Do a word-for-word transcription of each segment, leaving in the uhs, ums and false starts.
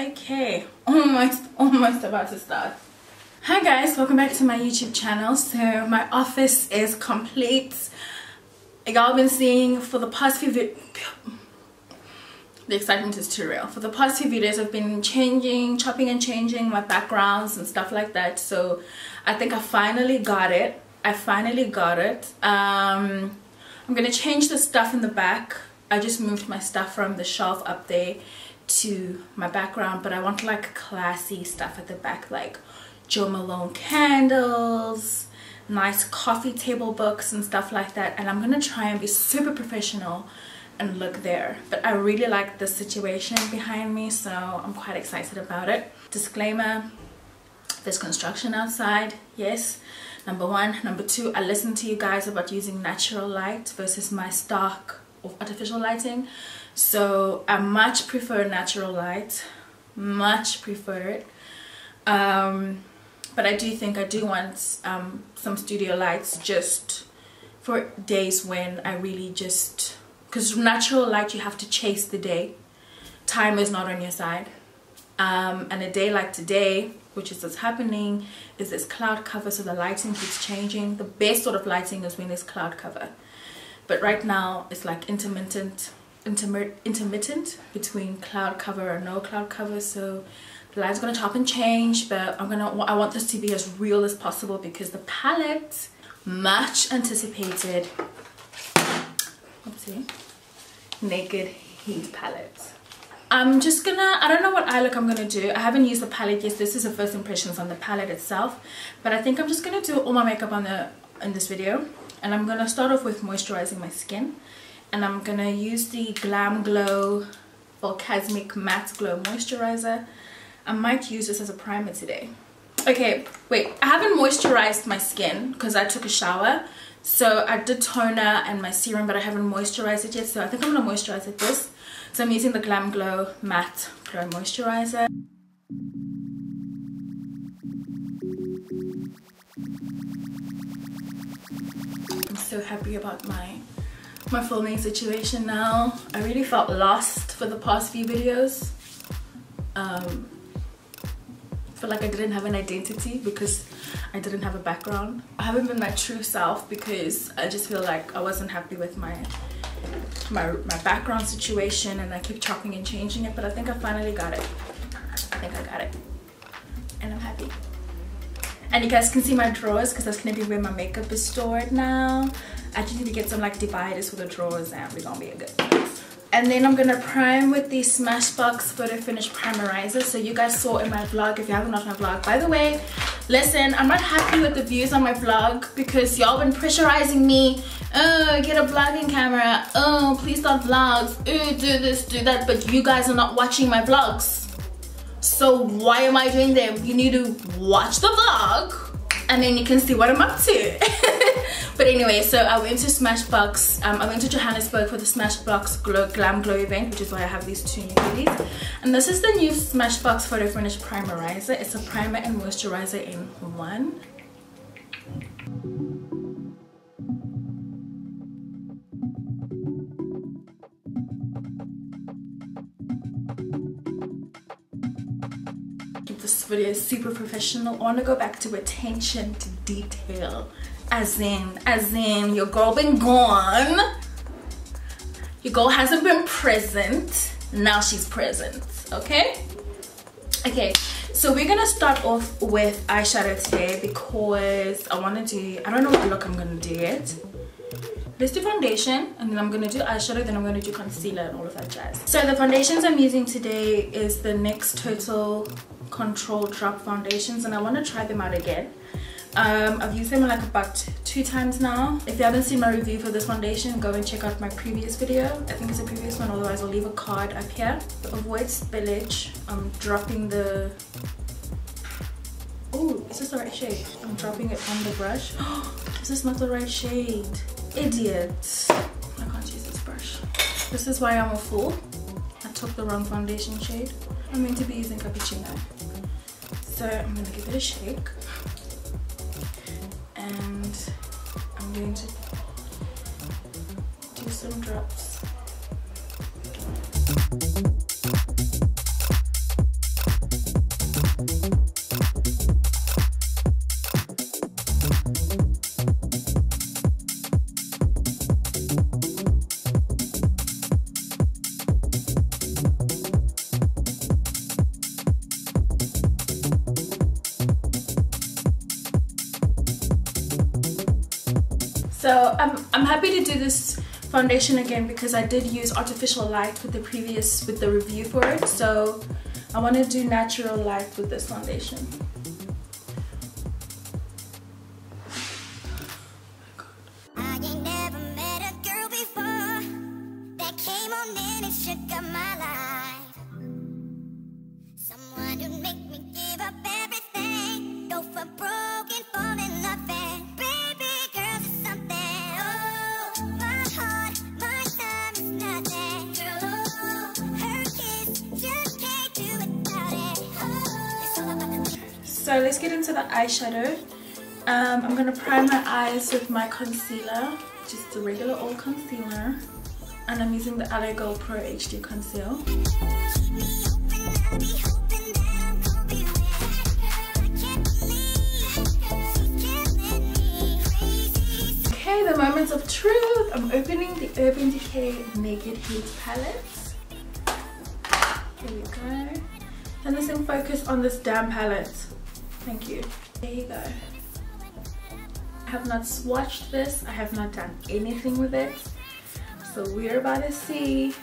Okay, almost almost about to start. Hi guys, welcome back to my YouTube channel. So my office is complete. Like I've been seeing for the past few vi the excitement is too real. For the past few videos I've been changing, chopping and changing my backgrounds and stuff like that. So I think I finally got it. I finally got it. Um, I'm gonna change the stuff in the back. I just moved my stuff from the shelf up there to my background, but I want like classy stuff at the back, like Jo Malone candles, nice coffee table books and stuff like that, and I'm gonna try and be super professional and look there. But I really like the situation behind me, so I'm quite excited about it. Disclaimer, there's construction outside, yes, number one. Number two, I listened to you guys about using natural light versus my stock of artificial lighting. So I much prefer natural light, much prefer it, um, but I do think I do want um, some studio lights just for days when I really just, because natural light you have to chase the day, time is not on your side, um, and a day like today, which is what's happening, is this cloud cover, so the lighting keeps changing. The best sort of lighting is when there's cloud cover, but right now it's like intermittent. intermittent between cloud cover or no cloud cover, so the light's gonna chop and change, but I'm gonna I want this to be as real as possible because the palette, much anticipated oopsie, Naked Heat palette. I'm just gonna, I don't know what eye look I'm gonna do. I haven't used the palette yet. This is the first impressions on the palette itself, but I think I'm just gonna do all my makeup on the in this video, and I'm gonna start off with moisturizing my skin. And I'm going to use the Glam Glow Volcasmic Matte Glow Moisturizer. I might use this as a primer today. Okay, wait. I haven't moisturized my skin because I took a shower. So I did toner and my serum, but I haven't moisturized it yet. So I think I'm going to moisturize it this. So I'm using the Glam Glow Matte Glow Moisturizer. I'm so happy about my... my filming situation now. I really felt lost for the past few videos. Um, I feel like I didn't have an identity because I didn't have a background. I haven't been my true self because I just feel like I wasn't happy with my my, my background situation, and I keep chopping and changing it, but I think I finally got it. I think I got it. And I'm happy. And you guys can see my drawers because that's going to be where my makeup is stored now. I just need to get some like dividers for the drawers and we're going to be a good place. And then I'm going to prime with the Smashbox Photo Finish Primerizer. So you guys saw in my vlog, if you haven't watched my vlog, by the way, listen, I'm not happy with the views on my vlog because y'all been pressurizing me. Oh, get a vlogging camera. Oh, please start vlogs. Oh, do this, do that. But you guys are not watching my vlogs. So why am I doing them? You need to watch the vlog and then you can see what I'm up to. But anyway, so I went to Smashbox. Um, I went to Johannesburg for the Smashbox Glow, Glam Glow event, which is why I have these two new goodies. And this is the new Smashbox Photo Finish Primerizer. It's a primer and moisturizer in one. Video is super professional. I want to go back to attention to detail, as in as in your girl been gone, your girl hasn't been present, now she's present. Okay okay, so we're gonna start off with eyeshadow today because I want to do, I don't know what look I'm gonna do yet. Let's do foundation, and then I'm going to do eyeshadow, then I'm going to do concealer and all of that jazz. So the foundations I'm using today is the N Y X Total Control Drop foundations, and I want to try them out again. Um, I've used them like about two times now. If you haven't seen my review for this foundation, go and check out my previous video. I think it's a previous one, otherwise I'll leave a card up here. To avoid spillage, I'm dropping the... Oh, is this the right shade? I'm dropping it on the brush. Is this not the right shade? Idiot. I can't use this brush. This is why I'm a fool. I took the wrong foundation shade. I'm going to be using cappuccino, so I'm going to give it a shake, and I'm going to do some drops. So I'm, I'm happy to do this foundation again because I did use artificial light with the previous, with the review for it. So I want to do natural light with this foundation. So let's get into the eyeshadow. Um, I'm going to prime my eyes with my concealer, just a regular old concealer. And I'm using the Alley Girl Pro H D Conceal. Okay, the moment of truth. I'm opening the Urban Decay Naked Heat palette. Here we go. And this in focus on this damn palette. Thank you. There you go. I have not swatched this. I have not done anything with it. So we're about to see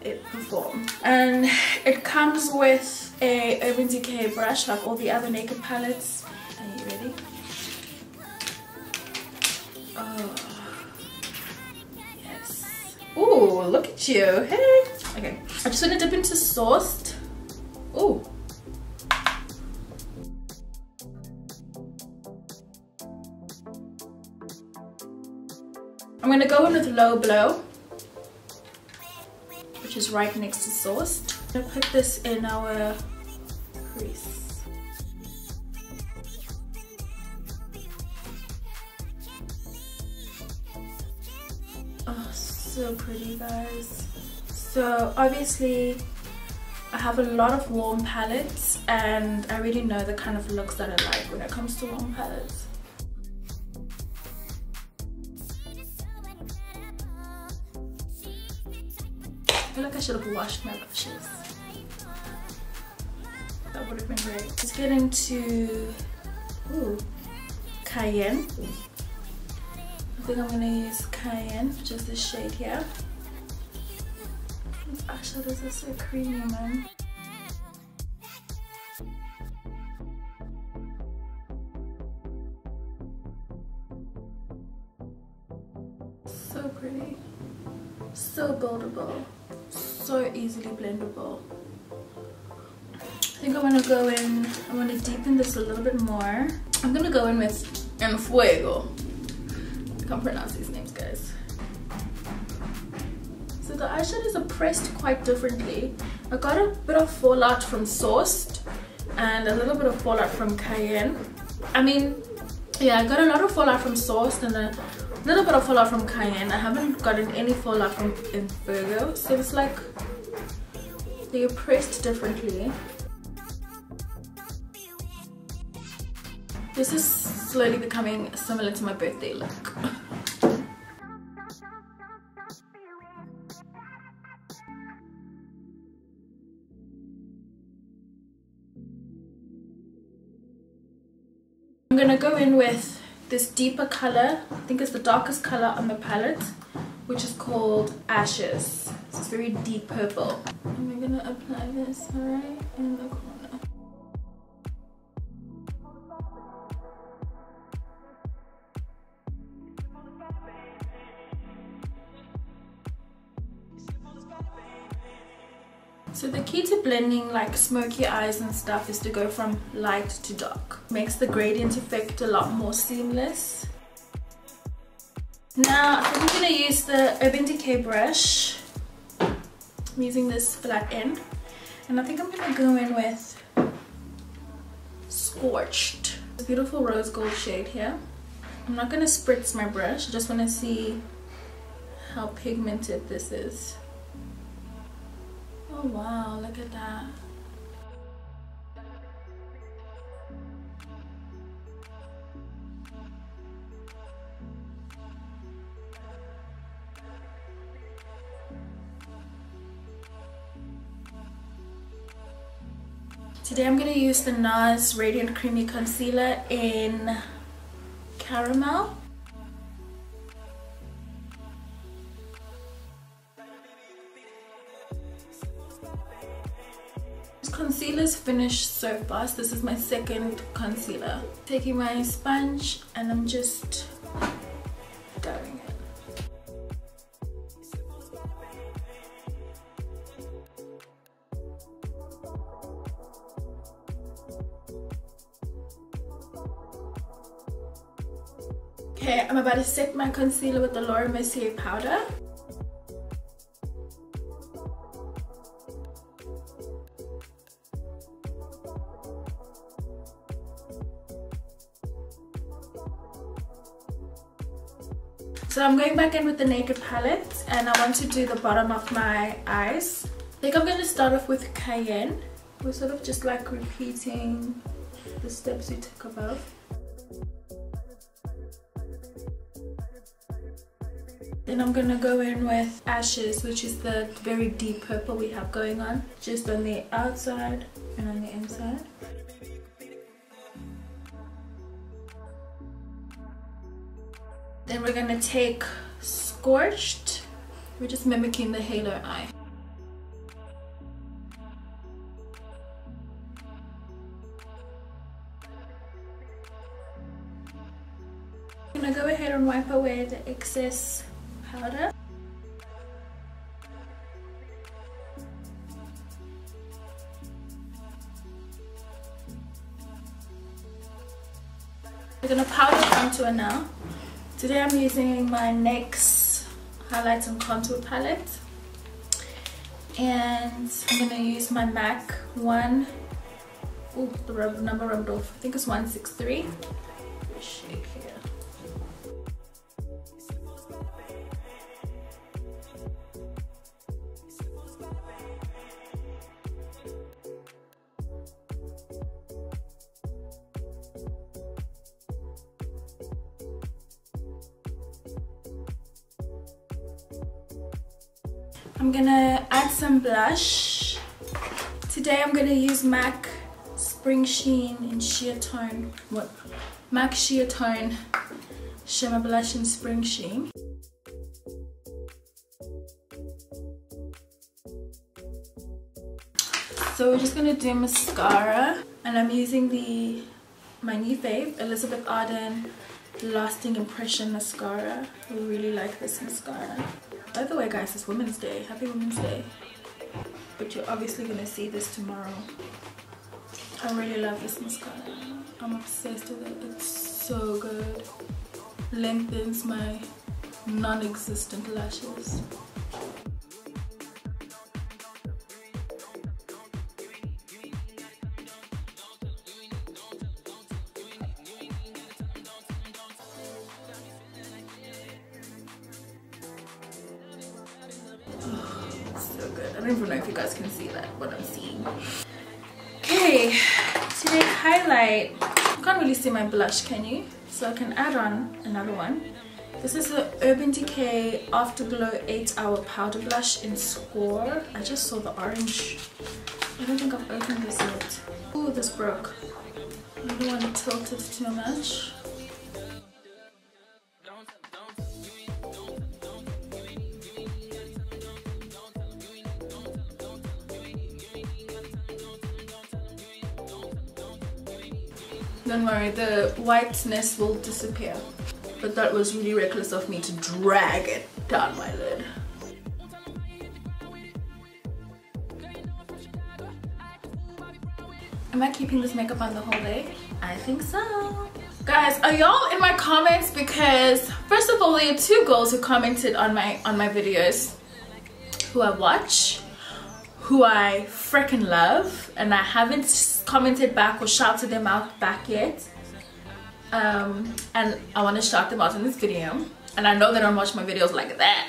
it perform. And it comes with a Urban Decay brush like all the other Naked palettes. Are you ready? Oh. Yes. Ooh, look at you. Hey. Okay. I just want to dip into Sourced. Ooh. I'm going to go in with Low Blow, which is right next to Sourced. I'm going to put this in our crease. Oh, so pretty, guys. So, obviously, I have a lot of warm palettes, and I really know the kind of looks that I like when it comes to warm palettes. I feel like I should have washed my brushes. That would have been great. Let's get into ooh, Cayenne. I think I'm gonna use Cayenne, which is this shade here. These eyeshadows are so creamy, man. So pretty. So buildable. So easily blendable. I think I want to go in, I want to deepen this a little bit more. I'm going to go in with Enfuego. I can't pronounce these names, guys. So the eyeshadows are pressed quite differently. I got a bit of fallout from Sourced and a little bit of fallout from Cayenne. I mean, yeah, I got a lot of fallout from Sourced and then a little bit of fallout from Cayenne. I haven't gotten any fallout from Enfuego, so it's like they're pressed differently. This is slowly becoming similar to my birthday look. I'm gonna go in with this deeper color. I think it's the darkest color on the palette, which is called Ashes. So it's very deep purple. And we're gonna apply this right in the corner. So the key to blending like smoky eyes and stuff is to go from light to dark. Makes the gradient effect a lot more seamless. Now I think I'm going to use the Urban Decay brush. I'm using this flat end. And I think I'm going to go in with Scorched. This beautiful rose gold shade here. I'm not going to spritz my brush. I just want to see how pigmented this is. Oh wow, look at that. Today I'm going to use the NARS Radiant Creamy Concealer in Caramel. Concealers finish so fast. This is my second concealer. Taking my sponge and I'm just dabbing it. Okay, I'm about to set my concealer with the Laura Mercier powder. So I'm going back in with the Naked palette and I want to do the bottom of my eyes. I think I'm going to start off with Cayenne. We're sort of just like repeating the steps we took above. Then I'm going to go in with Ashes, which is the very deep purple we have going on. Just on the outside and on the inside. Then we're going to take Scorched. We're just mimicking the halo eye. I'm going to go ahead and wipe away the excess powder. We're going to powder contour now. Today I'm using my NYX Highlights and Contour palette, and I'm going to use my MAC one, ooh, the number rubbed off, I think it's one six three, shake here. I'm gonna add some blush. Today I'm gonna use MAC Spring Sheen in Sheer Tone. What? MAC Sheer Tone Shimmer Blush in Spring Sheen. So we're just gonna do mascara, and I'm using the my new fave, Elizabeth Arden Lasting Impression Mascara. I really like this mascara. By the way guys, it's Women's Day. Happy Women's Day. But you're obviously going to see this tomorrow. I really love this mascara. I'm obsessed with it. It's so good. Lengthens my non-existent lashes. I don't even know if you guys can see that, what I'm seeing. Okay, today's highlight. You can't really see my blush, can you? So I can add on another one. This is the Urban Decay Afterglow eight hour Powder Blush in Score. I just saw the orange. I don't think I've opened this yet. Ooh, this broke. I don't want to tilt it too much. Don't worry, the whiteness will disappear. But that was really reckless of me to drag it down my lid. Am I keeping this makeup on the whole day? I think so. Guys, are y'all in my comments? Because first of all, there are two girls who commented on my on my videos who I watch, who I freaking love, and I haven't commented back or shouted them out back yet, um, and I want to shout them out in this video. And I know they don't watch my videos like that,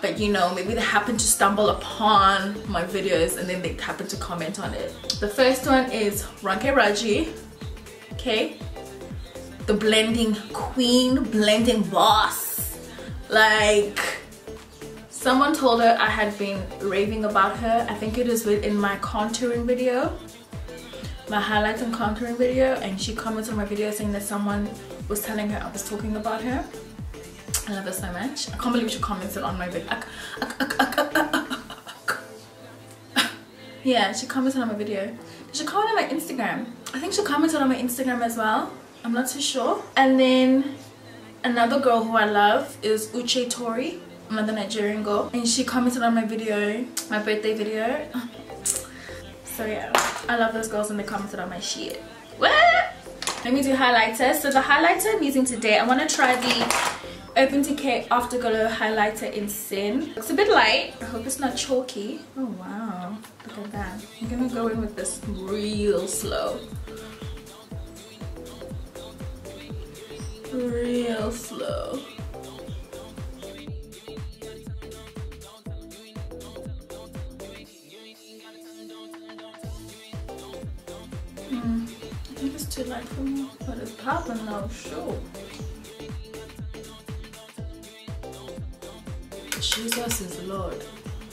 but you know, maybe they happen to stumble upon my videos and then they happen to comment on it. The first one is Ronke Raji, okay, the blending queen, blending boss. Like, someone told her I had been raving about her. I think it is within my contouring video, my highlights and contouring video, and she commented on my video saying that someone was telling her I was talking about her. I love her so much. I can't believe she commented on my video. Yeah, she commented on my video. She commented on my Instagram. I think she commented on my Instagram as well. I'm not too sure. And then another girl who I love is Uche Tori, another Nigerian girl. And she commented on my video, my birthday video. So yeah, I love those girls when they commented on my shit. What? Let me do highlighter. So the highlighter I'm using today, I want to try the Urban Decay Afterglow highlighter in Sin. It's a bit light. I hope it's not chalky. Oh wow, look at that. I'm gonna go in with this real slow. Real slow. Hmm, I think it's too light for me, but it's popping now, sure. Jesus is Lord.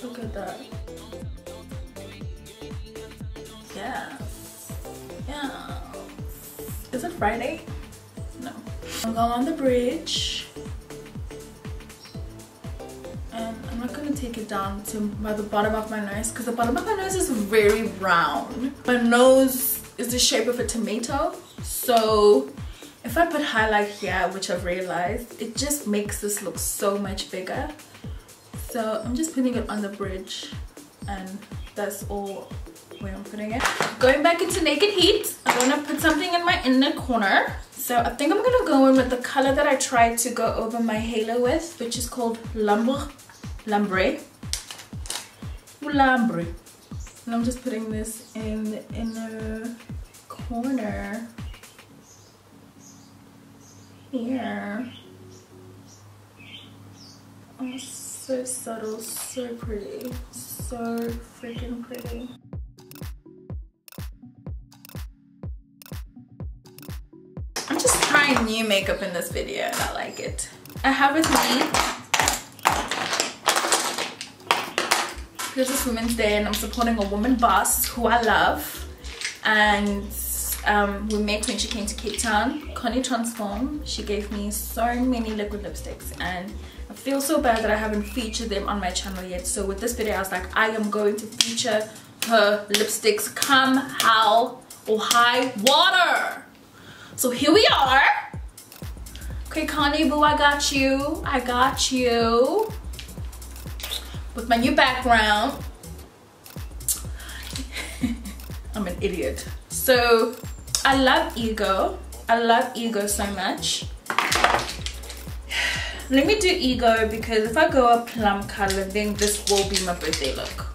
Look at that. Yes. Yeah. Is it Friday? No. I'm going on the bridge. And I'm not going to take it down to by the bottom of my nose, because the bottom of my nose is very round. My nose is the shape of a tomato. So if I put highlight here, which I've realized, it just makes this look so much bigger. So I'm just putting it on the bridge, and that's all where I'm putting it. Going back into Naked Heat, I'm gonna put something in my inner corner. So I think I'm gonna go in with the color that I tried to go over my halo with, which is called Lambre. Lambre. Lambre. And I'm just putting this in the inner corner. Here. Oh, so subtle, so pretty, so freaking pretty. I'm just trying new makeup in this video and I like it. I have with me, because it's Women's Day and I'm supporting a woman boss who I love, and um, we met when she came to Cape Town, ConnieTransform. She gave me so many liquid lipsticks, and I feel so bad that I haven't featured them on my channel yet. So with this video I was like, I am going to feature her lipsticks come hell or high water. So here we are. Okay, Connie boo, I got you, I got you. With my new background. I'm an idiot. So I love Ego, I love Ego so much. Let me do Ego, because if I go a plum color, then this will be my birthday look.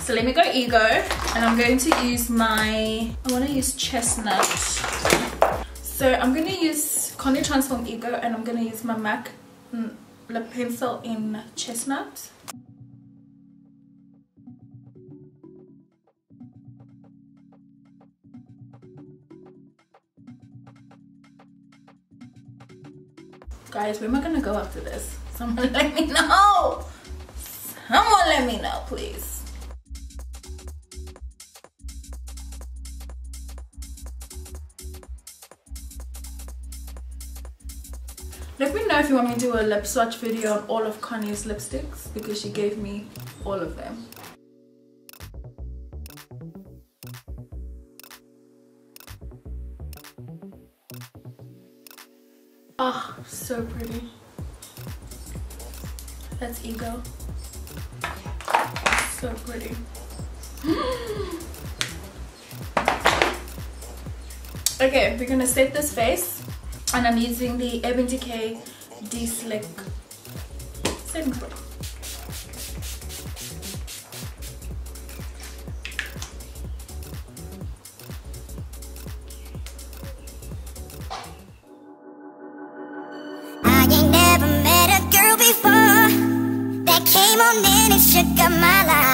So let me go Ego, and I'm going to use my, I want to use Chestnut. So I'm going to use ConnieTransform Ego, and I'm going to use my MAC Lip Pencil in Chestnut. Guys, where am I gonna go after this? Someone let me know! Someone let me know, please. Let me know if you want me to do a lip swatch video on all of Connie's lipsticks, because she gave me all of them. Oh, so pretty. That's Ego. So pretty. Okay, we're gonna set this face, and I'm using the Urban Decay De-Slick setting spray. Before that came on in and shook up my life.